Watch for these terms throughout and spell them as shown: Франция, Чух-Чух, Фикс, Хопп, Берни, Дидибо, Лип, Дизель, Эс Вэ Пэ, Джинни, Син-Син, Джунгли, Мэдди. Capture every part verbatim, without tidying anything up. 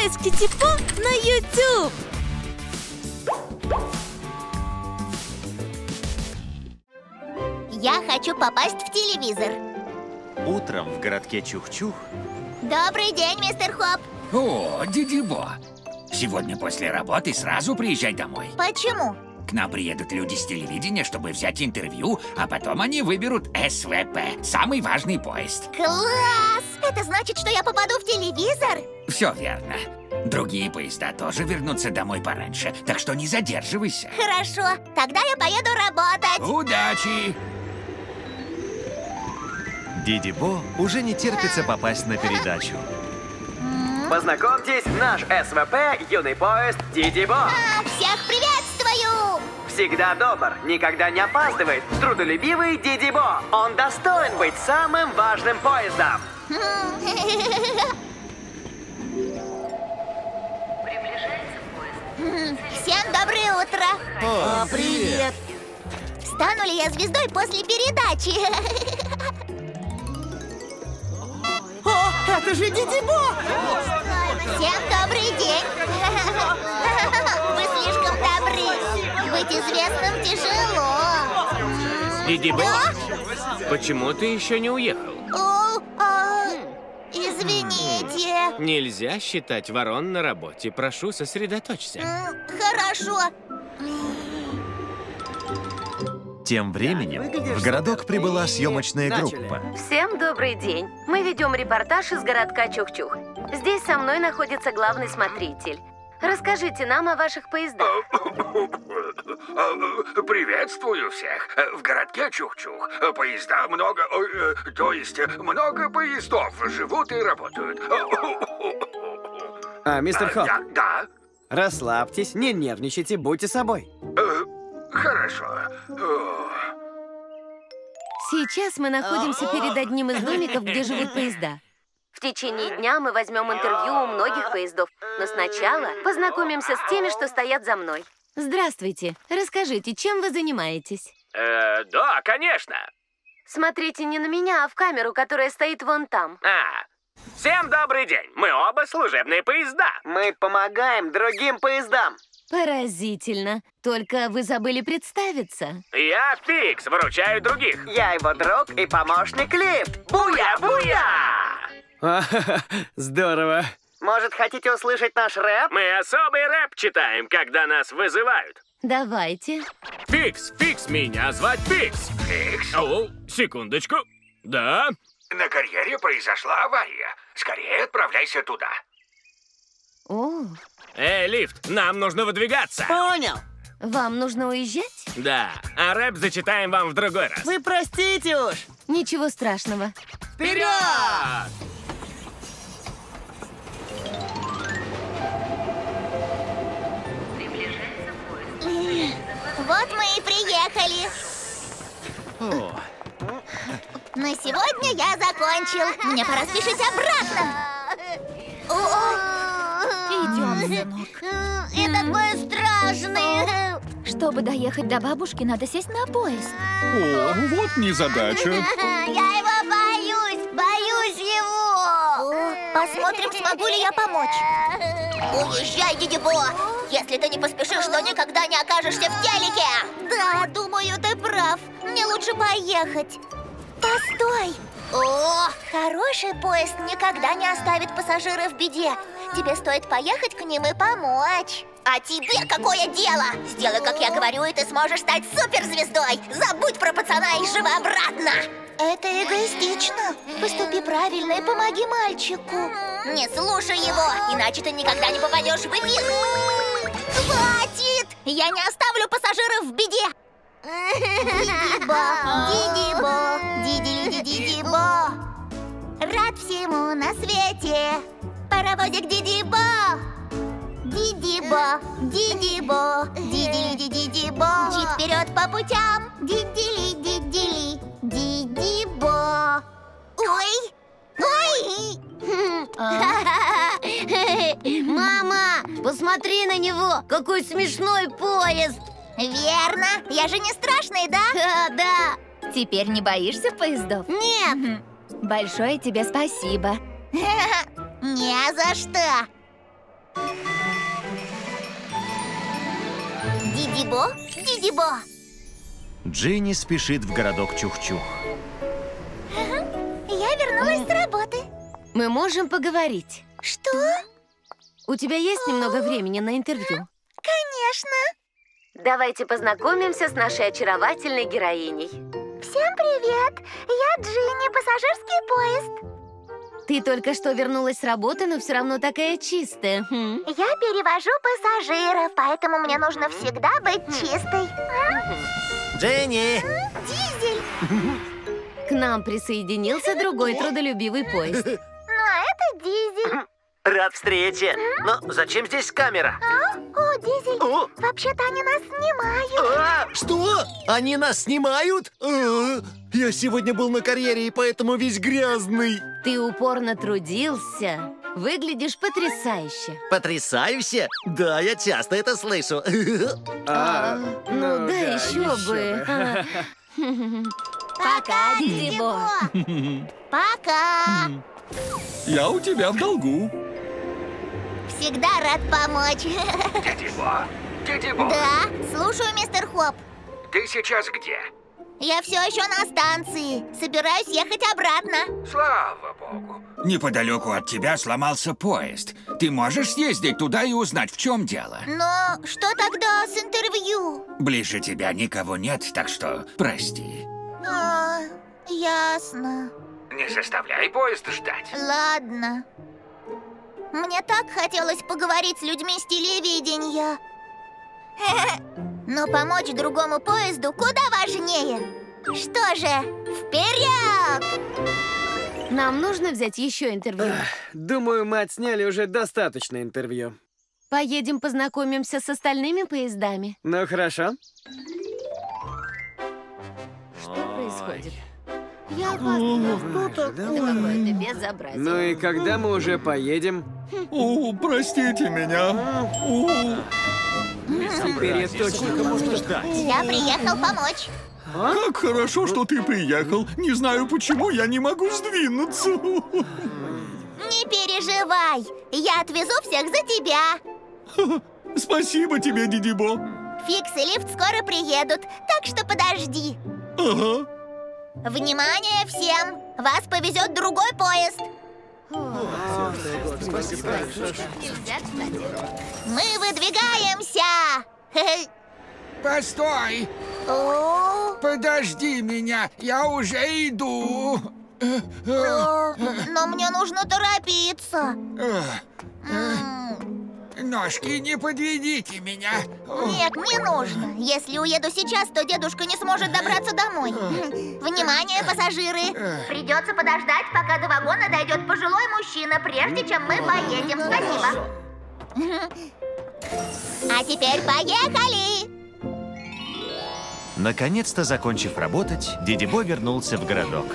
поиск Дидибо на YouTube. Я хочу попасть в телевизор. Утром в городке Чух-Чух. Добрый день, мистер Хопп. О, Дидибо. Сегодня после работы сразу приезжай домой. Почему? К нам приедут люди с телевидения, чтобы взять интервью, а потом они выберут Эс Вэ Пэ, самый важный поезд. Класс! Это значит, что я попаду в телевизор? Все верно. Другие поезда тоже вернутся домой пораньше, так что не задерживайся. Хорошо, тогда я поеду работать. Удачи! Дидибо уже не терпится попасть на передачу. Познакомьтесь, наш Эс Вэ Пэ, юный поезд Дидибо. А, всех приветствую! Всегда добр, никогда не опаздывает, трудолюбивый Дидибо. Он достоин быть самым важным поездом. Всем доброе утро! О, привет! Стану ли я звездой после передачи? О, это же Дидибо! Всем добрый день! Вы слишком добры! Быть известным тяжело! Дидибо, почему ты еще не уехал? О, а, извините! Нельзя считать ворон на работе. Прошу, сосредоточься. Хорошо. Тем временем в городок прибыла съемочная группа. Всем добрый день. Мы ведем репортаж из городка Чух-Чух. Здесь со мной находится главный смотритель. Расскажите нам о ваших поездах. Приветствую всех. В городке Чух-Чух поезда много... То есть много поездов живут и работают. А, мистер Хопп? Да, да. Расслабьтесь, не нервничайте, будьте собой. Хорошо. Сейчас мы находимся перед одним из домиков, где живут поезда. В течение дня мы возьмем интервью у многих поездов, но сначала познакомимся с теми, что стоят за мной. Здравствуйте. Расскажите, чем вы занимаетесь? Э, да, конечно. Смотрите не на меня, а в камеру, которая стоит вон там. А. Всем добрый день. Мы оба служебные поезда. Мы помогаем другим поездам. Поразительно. Только вы забыли представиться. Я Фикс, выручаю других. Я его друг и помощник Лип. Буя-буя! Здорово. Может, хотите услышать наш рэп? Мы особый рэп читаем, когда нас вызывают. Давайте. Фикс, Фикс, меня звать Фикс. Фикс? Алло, секундочку. Да? На карьере произошла авария. Скорее отправляйся туда. О. Эй, лифт, нам нужно выдвигаться. Понял. Вам нужно уезжать? Да, а рэп зачитаем вам в другой раз. Вы простите уж. Ничего страшного. Вперед! Вот мы и приехали. О. На сегодня я закончил. Мне пора спешить обратно. О-о. Этот поезд страшный. Чтобы доехать до бабушки, надо сесть на поезд. О, вот незадача. Я его боюсь, боюсь его. Посмотрим, смогу ли я помочь. Уезжай, Дидибо. Если ты не поспешишь, то никогда не окажешься в телеке. Да, думаю, ты прав. Мне лучше поехать. Постой. О, хороший поезд никогда не оставит пассажира в беде. Тебе стоит поехать к ним и помочь. А тебе какое дело? Сделай, как я говорю, и ты сможешь стать суперзвездой. Забудь про пацана и живо обратно. Это эгоистично. Поступи правильно и помоги мальчику. Не слушай его, иначе ты никогда не попадешь в эфир. Хватит! Я не оставлю пассажиров в беде. Дидибо, Дидибо, Дидибо, Дидибо. Рад всему на свете. Паровозик Дидибо. Дидибо, Дидибо, Дидили, Дидибо. Мчи вперед по путям. Дидили, Дидили, Дидибо. Ой, ой. Мама, посмотри на него, какой смешной поезд. Верно, я же не страшный, да? А, да. Теперь не боишься поездов? Нет. Большое тебе спасибо. Не за что. Дидибо, Дидибо! Джинни спешит в городок Чух-Чух. Я вернулась с работы. Мы можем поговорить. Что? У тебя есть немного времени на интервью? Конечно. Давайте познакомимся с нашей очаровательной героиней. Всем привет! Я Джинни, пассажирский поезд. Ты только что вернулась с работы, но все равно такая чистая. Хм. Я перевожу пассажиров, поэтому мне нужно всегда быть чистой. Джинни! Дизель! К нам присоединился другой трудолюбивый поезд. Ну, а это Дизель. Рад встрече. Но зачем здесь камера? А? О, Дизель, О? вообще-то они нас снимают. А, что? Они нас снимают? А-а-а. Я сегодня был на карьере, и поэтому весь грязный. Ты упорно трудился. Выглядишь потрясающе. Потрясающе? Да, я часто это слышу. А, ну, ну да, да, еще, еще бы. бы. Пока, Дидибо. Пока. Я у тебя в долгу. Всегда рад помочь. Дидибо, Дидибо. Да, слушаю, мистер Хопп. Ты сейчас где? Я все еще на станции. Собираюсь ехать обратно. Слава богу. Неподалеку от тебя сломался поезд. Ты можешь съездить туда и узнать, в чем дело? Но что тогда с интервью? Ближе тебя никого нет, так что прости. А, ясно. Не заставляй поезд ждать. Ладно. Мне так хотелось поговорить с людьми с телевидения. Но помочь другому поезду куда важнее. Что же, вперед! Нам нужно взять еще интервью. Эх, думаю, мы отсняли уже достаточно интервью. Поедем познакомимся с остальными поездами. Ну, хорошо. Что Ой. происходит? Я вас ну, что-то... какое-то безобразие. Ну и когда мы уже поедем? О, простите меня. О. Теперь я точно можно ждать. Я приехал помочь. А? Как хорошо, что ты приехал. Не знаю, почему я не могу сдвинуться. Не переживай. Я отвезу всех за тебя. Спасибо тебе, Дидибо. Фикс и Лип скоро приедут, так что подожди. Ага. Внимание всем! Вас повезет другой поезд. Мы выдвигаемся! Постой! Подожди меня, я уже иду! Но мне нужно торопиться! Ножки, не подведите меня! Нет, не нужно! Если уеду сейчас, то дедушка не сможет добраться домой. Внимание, пассажиры! Придется подождать, пока до вагона дойдет пожилой мужчина, прежде чем мы поедем. Спасибо! А теперь поехали! Наконец-то, закончив работать, Дидибо вернулся в городок.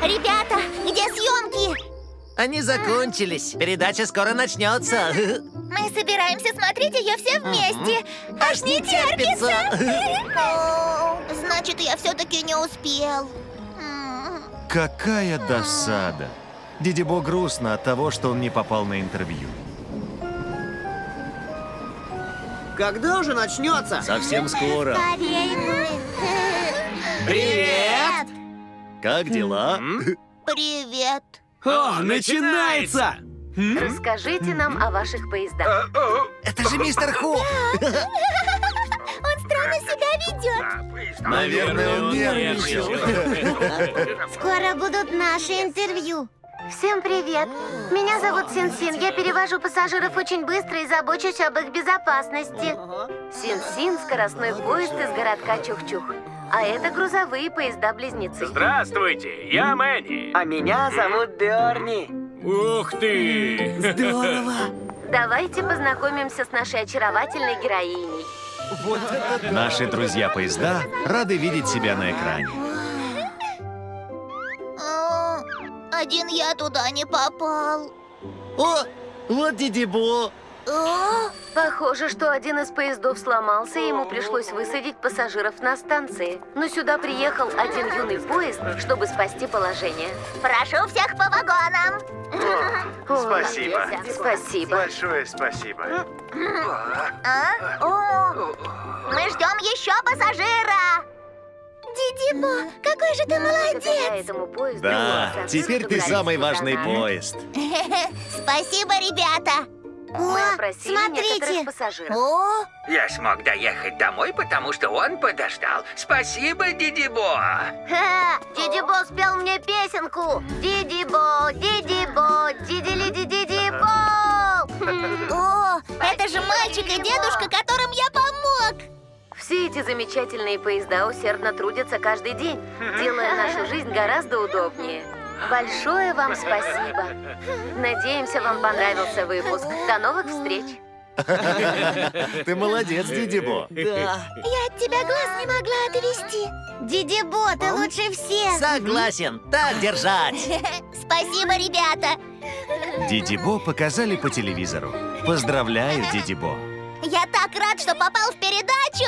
Ребята, где съемки? Они закончились. Передача скоро начнется. Мы собираемся смотреть ее все вместе. Аж не терпится. Значит, я все-таки не успел. Какая досада. Дидибо грустно от того, что он не попал на интервью. Когда уже начнется? Совсем скоро. Привет! Как дела? Привет. О, начинается! Расскажите нам о ваших поездах. Это же мистер Хопп! Он странно себя ведет. Наверное, он нервничал. Скоро будут наши интервью. Всем привет! Меня зовут Син-Син. Я перевожу пассажиров очень быстро и забочусь об их безопасности. Син-Син – скоростной поезд из городка Чух-Чух. А это грузовые поезда-близнецы. Здравствуйте, я Мэдди. А меня зовут Берни. Ух ты! Здорово! Давайте познакомимся с нашей очаровательной героиней. Вот это... Наши друзья-поезда рады видеть себя на экране. Один я туда не попал. О, вот Дидибо. Похоже, что один из поездов сломался, и ему пришлось высадить пассажиров на станции. Но сюда приехал один юный поезд, чтобы спасти положение. Прошу всех по вагонам! О, спасибо. Спасибо. Большое спасибо. А? О, мы ждем еще пассажира! Дидибо, какой же ты молодец! Да, теперь ты самый важный поезд. Спасибо, ребята! Мы опросили некоторых пассажиров. О! Я смог доехать домой, потому что он подождал. Спасибо, Дидибо! Дидибо спел мне песенку. Дидибо, Дидибо, дидили дидибо. О, это же мальчик и дедушка, которым я помог! Все эти замечательные поезда усердно трудятся каждый день, делая нашу жизнь гораздо удобнее. Большое вам спасибо. Надеемся, вам понравился выпуск. До новых встреч. Ты молодец, Дидибо. Да. Я от тебя глаз не могла отвести. Дидибо, ты лучше всех. Согласен, так держать. Спасибо, ребята. Дидибо показали по телевизору. Поздравляю, Дидибо. Я так рад, что попал в передачу.